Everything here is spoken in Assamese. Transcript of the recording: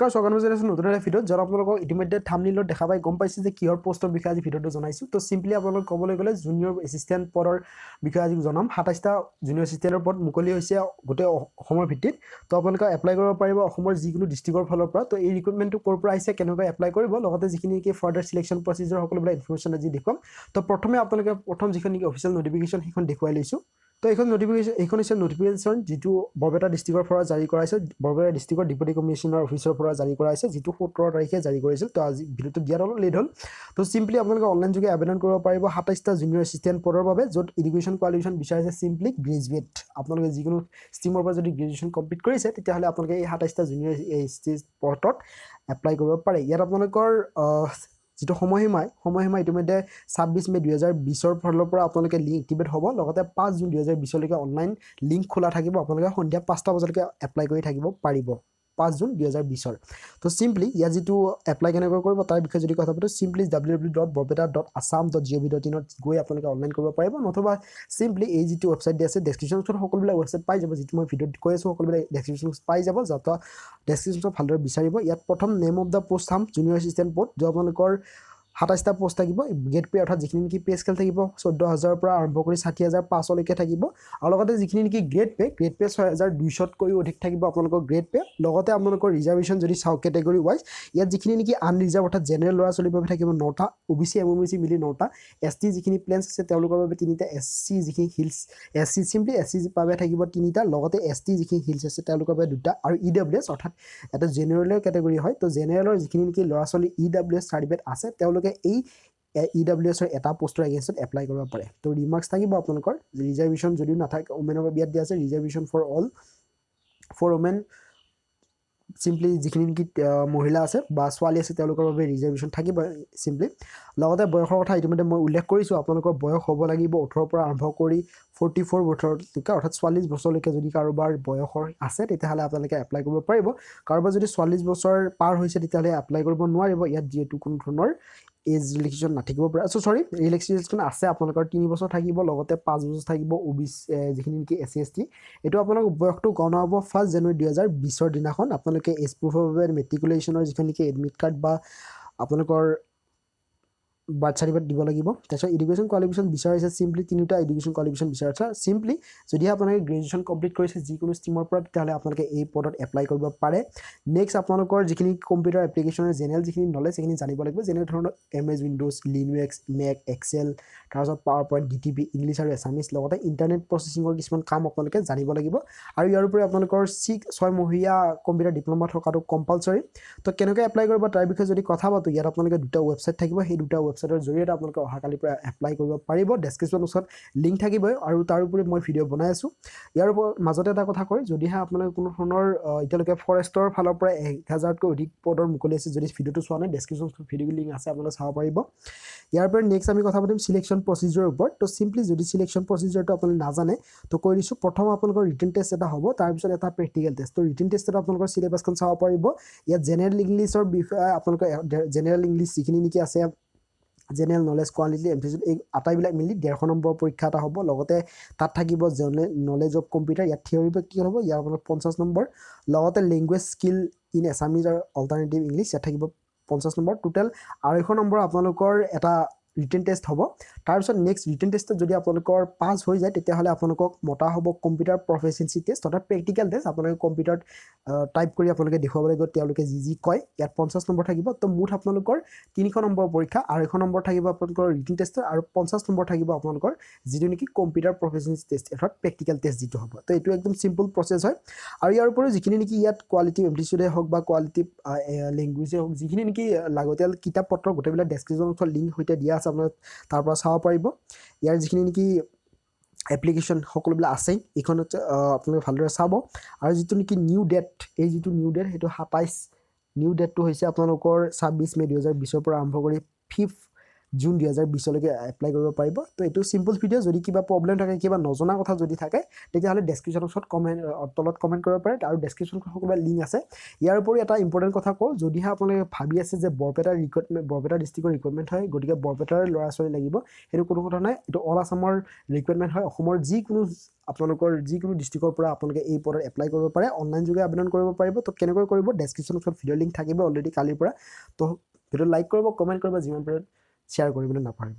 Because organization নতুন এটা ভিডিও যারা আপোনালোকক ইটিমেটে থাম্বনেইলত দেখা পাই গম পাইছে যে কিহৰ পোষ্টৰ বিষয়ে আজি ভিডিওটো জনাইছো তো সিম্পলি আপোনালোক ক'বলৈ গ'লে জুনিয়ৰ এসিস্ট্যান্ট পৰৰ বিষয়ে আজি জনাম 27 টা জুনিয়ৰ এসিস্ট্যান্টৰ পদ মুকলি হৈছে গোটে অসমৰ ভিত্তিত তো আপোনালোক এপ্লাই কৰিব পাৰিব অসমৰ যিকোনো ডিস্ট্ৰিক্টৰ ফালৰ পৰা তো এই ৰিক্ৰুটমেন্টটো কৰ পৰা আহিছে কেনেকৈ এপ্লাই কৰিব লগতে যিখিনি কি ফাৰ্ডাৰ সিলেকশন প্ৰসিডিউৰ সকলোবিলাক ইনফৰমেচন আজি দেখুৱাম তো প্ৰথমে আপোনালোকে প্ৰথম যিখিনি কি অফিচিয়েল নটিফিকেশন সেইখন দেখুৱাই লৈছো तो एक नोटिफिकेशन जितु बरपेटा डिस्ट्रिक्टर फरा जारी कराइसे बरपेटा डिस्ट्रिक्टर डिप्टी कमिश्नर ऑफिसर फरा जारी कराइसे जितु 17 तारिखे जारी কৰিছিল तो আজি ভিডিওটো দিয়া হল লেট হল তো सिंपली আপোনালোকে অনলাইন যোগে আবেদন কৰিব পাৰিব 27 টা জুনিয়ৰ এসিস্ট্যান্ট পদৰ বাবে যত এডুকেশন কোৱালিফিকেশন বিচাৰিছে सिंपली গ্ৰেজুৱেট আপোনালোকে যিকোনো স্ট্ৰীমৰ পৰা যদি গ্ৰেজুৱেচন কমপ্লিট কৰিছে তেতিয়া হলে আপোনালোকে এই 27 টা জুনিয়ৰ এসিস্ট্যান্ট পদত এপ্লাই কৰিব পাৰে ইয়াত আপোনালোকৰ जितो समय हिमाय इतिमध्ये 26 मे 2020 र फरल पर आपनलके लिंक एक्टिवेट होबो लगते 5 जुन 2020 लके ऑनलाइन लिंक खोला থাকিব आपनलके हन्ध्या 5 टा बजलके अप्लाई কৰি থাকিব পাৰিব 5 जुन 2020 र तो सिंपली या जितो अप्लाई केने কৰিব তাৰ বিষয়ে যদি কথা পাতো सिंपली www.barpeta.assam.gov.in গৈ आपनलके ऑनलाइन কৰিব পাৰিব নথবা सिंपली এই জিটো ওয়েবসাইট দি আছে ডেসক্রিপশনত সকলোবিলাক ওয়েবসাইট পাই যাব জিটো মই ভিডিওত কৈ আছো সকলোবিলাক ডেসক্রিপশনত পাই যাব যাতে ডেসক্রিপশনত ভালদৰ বিচাৰিব ইয়াত প্ৰথম নেম অফ দা পোষ্ট হাম জুনিয়ৰ এসিস্ট্যান্ট পদ য आपनलকৰ 27 টা পোস্ট থাকিব গেট পে অর্থাৎ যিখিনি কি পে স্কেল থাকিব 14000 পৰা আৰম্ভ কৰি 60500 লৈকে থাকিব আৰু লগতে যিখিনি কি গ্ৰেড পে 6200 কৈ অধিক থাকিব আপোনালোকৰ গ্ৰেড পে লগতে আপোনালোকৰ ৰিজার্ভেশন যদি সাউ ক্যাটাগৰী ওয়াইজ ইয়াত যিখিনি কি আনৰিজার্ভ অর্থাৎ জেনারেল লৰা চলি বাবে থাকিব 9টা ওবিসি এমওবিসি মিলি 9টা এসটি যিখিনি প্লেনস আছে তেওঁলোকৰ বাবে 3টা এসসি যিখিনি হিলস এসসি সিম্পলি এসসি বাবে থাকিব 3টা লগতে এসটি যিখিনি হিলস আছে তেওঁলোকৰ বাবে 2টা আৰু ইডব্লিউএস অর্থাৎ এটা জেনারেল ক্যাটাগৰী হয় তো জেনারেলৰ যিখিনি কি লৰা চলি ইডব্লিউএস সার্টিফিকেট আছে তেওঁলোক এই EWS এর এটা পোস্টৰ এগেইনস্ট এপ্লাই কৰিব পাৰে তো ৰিমার্কস থাকিব আপোনালোকৰ ৰিজার্ভেশন যদি নাথাকে ওমেনৰ বাবে দিয়া আছে reservation for all for women simply जिखिन की महिला আছে বা ছোৱালী আছে তেওঁলোকৰ বাবে ৰিজার্ভেশন থাকিব सिंपली লগতে বয়সৰ কথা ইতিমধ্যে মই উল্লেখ কৰিছো আপোনালোকৰ বয়স হ'ব লাগিব 18 পৰা আৰম্ভ কৰি 44 বছৰ লৈকে অৰ্থাৎ 44 বছৰ লৈকে যদি কাৰোবাৰ বয়সৰ আছে তেতিয়াহলে আপোনালোকে এপ্লাই কৰিব পাৰিব কাৰোবাৰ যদি 44 বছৰ পাৰ হৈছে তেতিয়াহলে এপ্লাই কৰিব নোৱাৰিব ইয়াত যেটো কোন ধৰণৰ एज रिलेक्शन नथिबो पर सो सॉरी रिलेक्शन আছে আপোনালোকৰ 3 বছৰ থাকিব লগতে 5 বছৰ থাকিব ओबीसी যিখিনি কি এসসি এসটি এটো আপোনালোক বয়সটো গণনা হ'ব 1 জানুৱাৰী 2020 ৰ দিনাখন আপোনালোকে এজ প্ৰুফৰ বাবে মেট্ৰিকুলেশনৰ যিখিনি কি এডমিট কাৰ্ড বা আপোনালোকৰ বার্থ সার্টিফিকেট দিব লাগিব তেছ এডুকেশন কোৱালিফিকেশন বিচাৰিছে सिंपली 3টা এডুকেশন কোৱালিফিকেশন বিচাৰিছে सिंपली যদি আপোনালোকে গ্ৰেজুৱেচন কমপ্লিট কৰিছে যিকোনো স্ট্ৰীমৰ পৰা তেতিয়াহলে আপোনালোকে এই পদত এপ্লাই কৰিব পাৰে নেক্সট আপোনালোকৰ যিখিনি কম্পিউটাৰ এপ্লিকেশনৰ জেনেৰেল যিখিনি নলেজ সেইখিনি জানিব লাগিব যেনে ধৰণৰ MS Windows Linux Mac Excel তাৰছত পাৱাৰ পইণ্ট ডিটিপি ইংলিছ আৰু আছামিজ লগতে ইন্টারনেট প্ৰসেসিংৰ কিছুমান কাম আপোনালোকে জানিব লাগিব আৰু ইয়াৰ উপৰি আপোনালোকৰ 6 মহিয়া কম্পিউটাৰ ডিপ্লোমা থকাটো কম্পালসৰি তো কেনেকৈ এপ্লাই কৰিব তাৰ বিষয়ে যদি কথা পাতো ইয়াত আপোনালোকে দুটা ওয়েবসাইট থাকিব সেই দুটা वेबसाइटৰ জৰিয়তে আপোনালোকে অহাকালি পৰা এপ্লাই কৰিব পাৰিব ডেসক্রিপশন ওচৰত লিংক থাকিব আৰু তাৰ উপৰি মই ভিডিও বনাই আছো ইয়াৰ ওপৰত মাজতে এটা কথা কই যদিহে আপোনালোকে কোনো ধৰণৰ ইটালকে ফৰেষ্টৰ ফালৰ পৰা 1000 কৈ অধিক পদৰ মুকলি আছে যদি ভিডিওটো চোৱা নাই ডেসক্রিপশন ভিডিও লিংক আছে আপোনালোকে চাব পাৰিব ইয়াৰ ওপৰত নেক্সট আমি কথা পাতিম সিলেকশন প্ৰসিডিউৰ ওপৰত তো सिंपली যদি সিলেকশন প্ৰসিডিউৰটো আপোনালোকে না জানে তো কৈ দিছো প্ৰথম আপোনালোকৰ ৰিটেন টেষ্ট এটা হ'ব তাৰ পিছত এটা প্ৰেক্টিক্যাল টেষ্ট তো ৰিটেন টেষ্টত আপোনালোকৰ সিলেবাসখন চাব পাৰিব ইয়াত জেনারেল ইংলিছৰ বিষয়ে আপোনালোকে জেনারেল ইংলিছ যিখিনি নেকি আছে জেনারেল নলেজ কোয়ালিটি এমপিসি এই আটাইবিলাক মিলি 150 নম্বৰ পৰীক্ষা এটা হ'ব লগতে তাত থাকিব জেনারেল নলেজ অফ কম্পিউটাৰ ইয়াৰ থিওৰি প্ৰেক্টিকেল হ'ব ইয়াৰ আপোনাৰ 50 নম্বৰ লগতে ল্যাঙ্গুৱেজ স্কিল ইন আছামিজ আৰু অল্টাৰনেটিভ ইংলিছ ইয়াত থাকিব 50 নম্বৰ টোটাল 250 নম্বৰ আপোনালোকৰ এটা ৰিটেন টেষ্ট হ'ব তাৰ পিছত নেক্সট ৰিটেন টেষ্টত যদি আপোনালোকৰ পাস হৈ যায় তেতিয়া হলে আপোনালোকক মোটা হ'ব কম্পিউটাৰ প্ৰফিচিয়েন্সি টেষ্ট অথবা প্ৰেক্টিক্যাল টেষ্ট আপোনালোকে কম্পিউটাৰত টাইপ কৰি আপোনালোকে দেখাব লাগিব তেওঁলোকে জিজি কয় ইয়াত 50 নম্বৰ থাকিব তো মুঠ আপোনালোকৰ 300 নম্বৰ পৰীক্ষা আৰু 100 নম্বৰ থাকিব আপোনালোকৰ ৰিটেন টেষ্ট আৰু 50 নম্বৰ থাকিব আপোনালোকৰ যিটো নেকি কম্পিউটাৰ প্ৰফিচিয়েন্সি টেষ্ট অথবা প্ৰেক্টিক্যাল টেষ্ট যিটো হ'ব তো এটো একদম সিম্পল প্ৰসেস হয় আৰু ইয়াৰ উপৰি যিখিনি নেকি ইয়াত কোৱালিটি এমপ্লিচিউড হওক বা কোৱালিটি ল্যাঙ্গুৱেজ হওক যিখিনি নেকি লাগতিয়াল কিতাপ পত্ৰ গোটেইবিলাক ডেসক্রিপশনত লিংক হৈতে দিয়া আপনারা তারপর চাওয়া পারিব ইয়ার যিখিনি নেকি এপ্লিকেশন সকলোবিলাক আছে এখন আপনারা ভালদৰে চাব আৰু যেটো নেকি নিউ ডেট এই যেটো নিউ ডেট হেতু 27 নিউ ডেটটো হৈছে আপোনালোকৰ 26 মে 2020 পৰা আৰম্ভ কৰি 5 June 2020 লকে এপ্লাই কৰিব পাৰিব তো এটো সিম্পল ভিডিও যদি কিবা প্ৰবলেম থাকে কিবা নজনা কথা যদি থাকে তেতিয়াহলে ডেসক্ৰিপচন বক্সত কমেন্ট তলত কমেন্ট কৰিব পাৰে আৰু ডেসক্ৰিপচন সকবা লিংক আছে ইয়াৰ ওপৰি এটা ইম্পৰ্টেন্ট কথা কও যদি আপুনি ভাবি আছে যে বৰপেটা ৰিক্ৰুটমেন্ট বৰপেটা ডিস্ট্ৰিক্টৰ ৰিক্ৰুটমেন্ট হয় গটিকে বৰপেটাৰ লৰাছৰি লাগিব এটো কোনো কথা নাই এটো অল আসামৰ ৰিক্ৰুটমেন্ট হয় অসমৰ যি কোনো আপোনালোকৰ যি কোনো ডিস্ট্ৰিক্টৰ পৰা আপোনালোকে এই পদত এপ্লাই কৰিব পাৰে অনলাইন যোগে আবেদন কৰিব পাৰিব তো কেনেকৈ কৰিব ডেসক্ৰিপচন বক্সত ভিডিও লিংক থাকিব অলৰেডি কালিৰ পৰা তো ভিডিও লাইক কৰিব কমেন্ট কৰিব জিমান পাৰে Share করিবেন না পারবে